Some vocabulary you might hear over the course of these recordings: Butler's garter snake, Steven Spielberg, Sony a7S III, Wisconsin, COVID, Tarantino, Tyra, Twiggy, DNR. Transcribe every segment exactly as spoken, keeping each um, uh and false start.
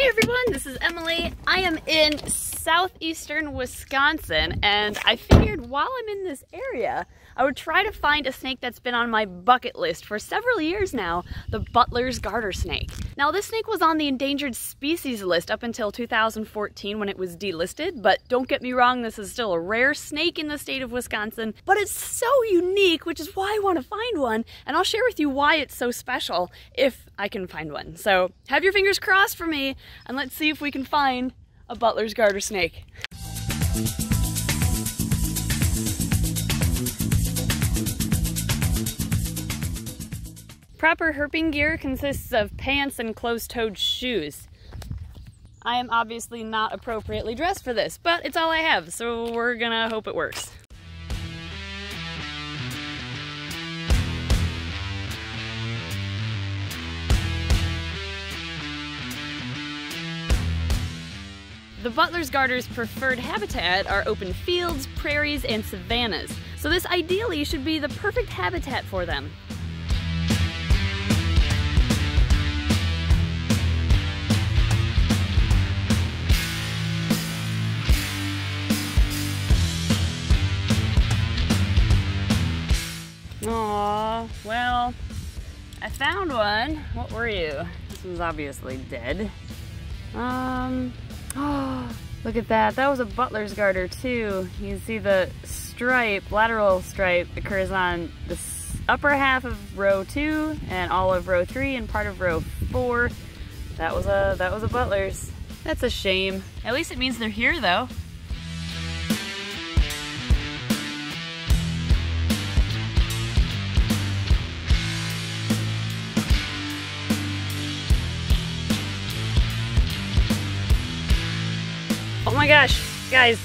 Hey everyone, this is Emily. I am in southeastern Wisconsin, and I figured while I'm in this area, I would try to find a snake that's been on my bucket list for several years now, the Butler's garter snake. Now, this snake was on the endangered species list up until two thousand fourteen when it was delisted, but don't get me wrong, this is still a rare snake in the state of Wisconsin, but it's so unique, which is why I want to find one, and I'll share with you why it's so special if I can find one. So have your fingers crossed for me, and let's see if we can find a Butler's garter snake. Proper herping gear consists of pants and closed-toed shoes. I am obviously not appropriately dressed for this, but it's all I have, so we're gonna hope it works. The Butler's garter's preferred habitat are open fields, prairies, and savannas, so this ideally should be the perfect habitat for them. Aww, well, I found one. What were you? This one's obviously dead. Um. Oh, look at that. That was a Butler's garter too. You can see the stripe, lateral stripe, occurs on the upper half of row two and all of row three and part of row four. That was a that was a Butler's. That's a shame. At least it means they're here though. Oh my gosh, guys,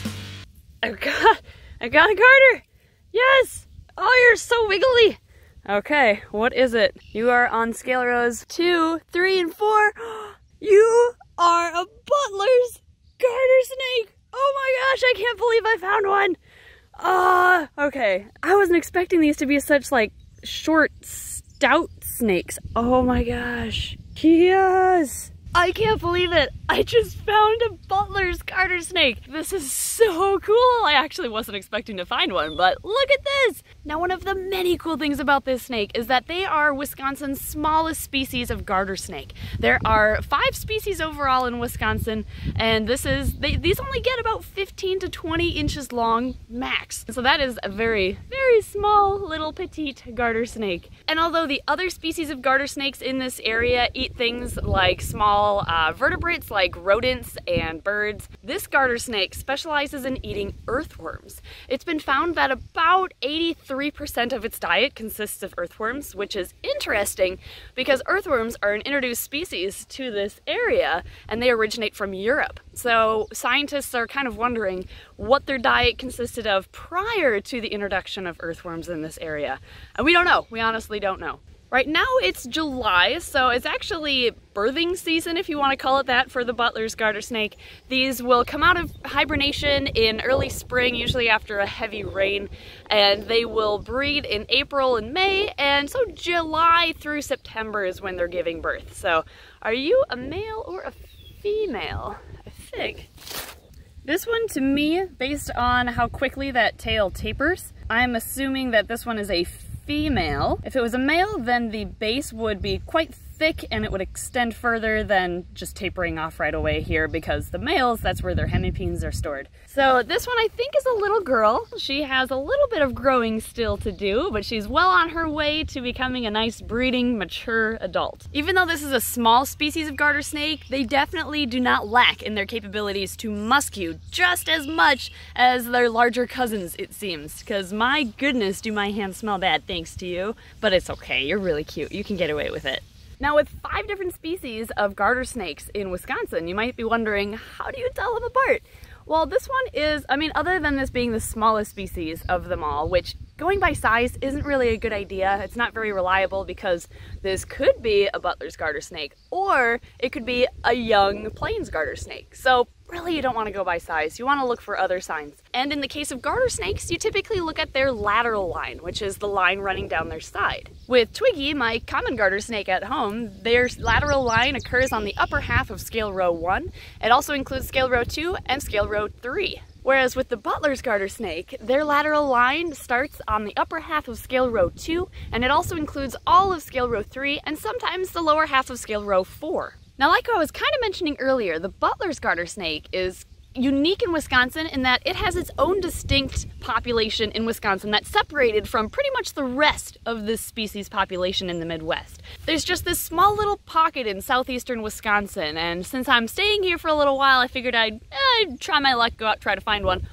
I've got, I got a garter. Yes. Oh, you're so wiggly. Okay, what is it? You are on scale rows two, three, and four. You are a Butler's garter snake. Oh my gosh, I can't believe I found one. Ah, uh, okay. I wasn't expecting these to be such like short, stout snakes. Oh my gosh. Yes. I can't believe it! I just found a Butler's garter snake! This is so cool! I actually wasn't expecting to find one, but look at this! Now, one of the many cool things about this snake is that they are Wisconsin's smallest species of garter snake. There are five species overall in Wisconsin, and this is they, these only get about fifteen to twenty inches long max. So that is a very, very small little petite garter snake. And although the other species of garter snakes in this area eat things like small Uh, vertebrates like rodents and birds, this garter snake specializes in eating earthworms. It's been found that about eighty-three percent of its diet consists of earthworms, which is interesting because earthworms are an introduced species to this area and they originate from Europe. So scientists are kind of wondering what their diet consisted of prior to the introduction of earthworms in this area. And we don't know. We honestly don't know. Right now it's July, so it's actually birthing season, if you want to call it that, for the Butler's garter snake. These will come out of hibernation in early spring, usually after a heavy rain, and they will breed in April and May, and so July through September is when they're giving birth. So are you a male or a female? I think. This one, to me, based on how quickly that tail tapers, I'm assuming that this one is a female. If it was a male, then the base would be quite thick and it would extend further than just tapering off right away here, because the males, that's where their hemipenes are stored. So this one I think is a little girl. She has a little bit of growing still to do, but she's well on her way to becoming a nice breeding, mature adult. Even though this is a small species of garter snake, they definitely do not lack in their capabilities to musk you just as much as their larger cousins, it seems. Because my goodness, do my hands smell bad thanks to you, but it's okay, you're really cute, you can get away with it. Now, with five different species of garter snakes in Wisconsin, you might be wondering, how do you tell them apart? Well, this one is, I mean, other than this being the smallest species of them all, which going by size isn't really a good idea. It's not very reliable because this could be a Butler's garter snake or it could be a young plains garter snake. So really you don't want to go by size. You want to look for other signs. And in the case of garter snakes, you typically look at their lateral line, which is the line running down their side. With Twiggy, my common garter snake at home, their lateral line occurs on the upper half of scale row one. It also includes scale row two and scale row three. Whereas with the Butler's garter snake, their lateral line starts on the upper half of scale row two, and it also includes all of scale row three and sometimes the lower half of scale row four. Now, like I was kind of mentioning earlier, the Butler's garter snake is unique in Wisconsin in that it has its own distinct population in Wisconsin that's separated from pretty much the rest of this species population in the Midwest. There's just this small little pocket in southeastern Wisconsin, and since I'm staying here for a little while, I figured I'd, I'd try my luck, go out, try to find one.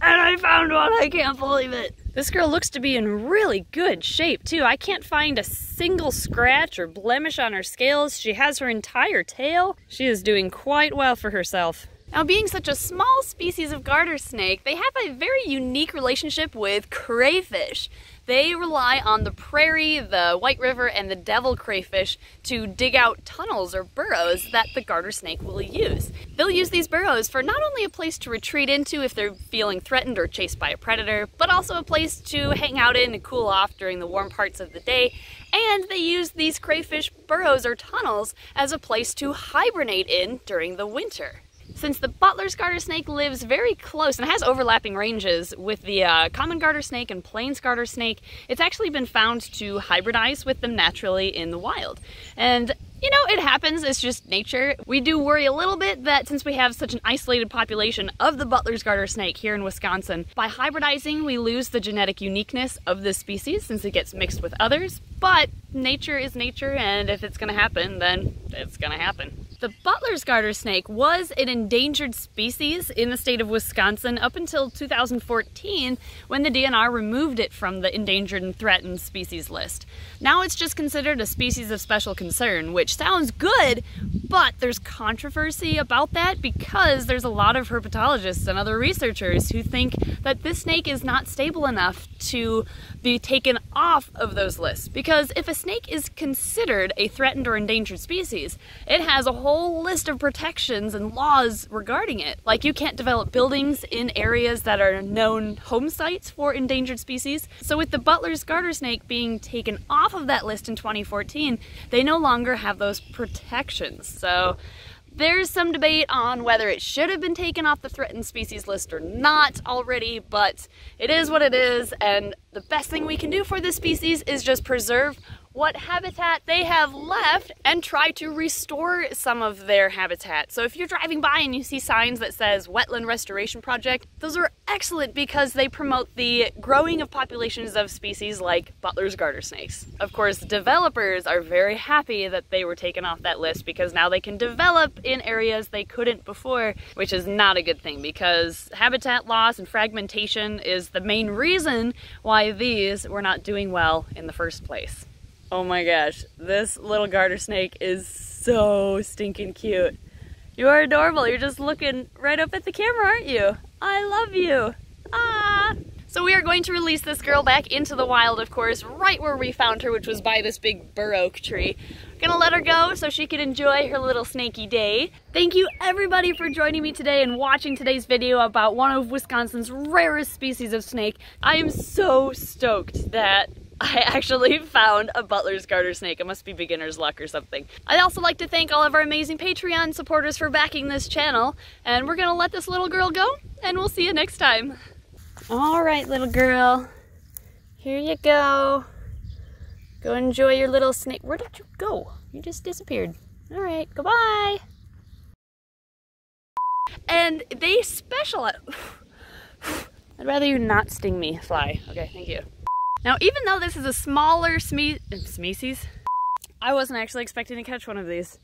And I found one! I can't believe it! This girl looks to be in really good shape too. I can't find a single scratch or blemish on her scales. She has her entire tail. She is doing quite well for herself. Now, being such a small species of garter snake, they have a very unique relationship with crayfish. They rely on the prairie, the White River, and the devil crayfish to dig out tunnels or burrows that the garter snake will use. They'll use these burrows for not only a place to retreat into if they're feeling threatened or chased by a predator, but also a place to hang out in and cool off during the warm parts of the day. And they use these crayfish burrows or tunnels as a place to hibernate in during the winter. Since the Butler's garter snake lives very close and has overlapping ranges with the uh, common garter snake and plains garter snake, it's actually been found to hybridize with them naturally in the wild. And you know, it happens, it's just nature. We do worry a little bit that since we have such an isolated population of the Butler's garter snake here in Wisconsin, by hybridizing we lose the genetic uniqueness of this species since it gets mixed with others, but nature is nature, and if it's gonna happen, then it's gonna happen. The Butler's garter snake was an endangered species in the state of Wisconsin up until two thousand fourteen, when the D N R removed it from the endangered and threatened species list. Now it's just considered a species of special concern, which sounds good, but there's controversy about that because there's a lot of herpetologists and other researchers who think that this snake is not stable enough to be taken off of those lists. Because if a snake is considered a threatened or endangered species, it has a whole whole list of protections and laws regarding it. Like, you can't develop buildings in areas that are known home sites for endangered species. So with the Butler's garter snake being taken off of that list in twenty fourteen, they no longer have those protections. So there's some debate on whether it should have been taken off the threatened species list or not already, but it is what it is, and the best thing we can do for this species is just preserve what habitat they have left and try to restore some of their habitat. So if you're driving by and you see signs that says Wetland Restoration Project, those are excellent because they promote the growing of populations of species like Butler's garter snakes. Of course, developers are very happy that they were taken off that list because now they can develop in areas they couldn't before, which is not a good thing because habitat loss and fragmentation is the main reason why these were not doing well in the first place. Oh my gosh, this little garter snake is so stinking cute. You are adorable. You're just looking right up at the camera, aren't you? I love you. Ah! So we are going to release this girl back into the wild, of course, right where we found her, which was by this big bur oak tree. We're gonna let her go so she can enjoy her little snaky day. Thank you everybody for joining me today and watching today's video about one of Wisconsin's rarest species of snake. I am so stoked that I actually found a Butler's garter snake. It must be beginner's luck or something. I'd also like to thank all of our amazing Patreon supporters for backing this channel, and we're gonna let this little girl go, and we'll see you next time. All right, little girl. Here you go. Go enjoy your little snake. Where did you go? You just disappeared. All right, goodbye. And they specialize. I'd rather you not sting me, fly. Okay, thank you. Now, even though this is a smaller sme- species, I wasn't actually expecting to catch one of these.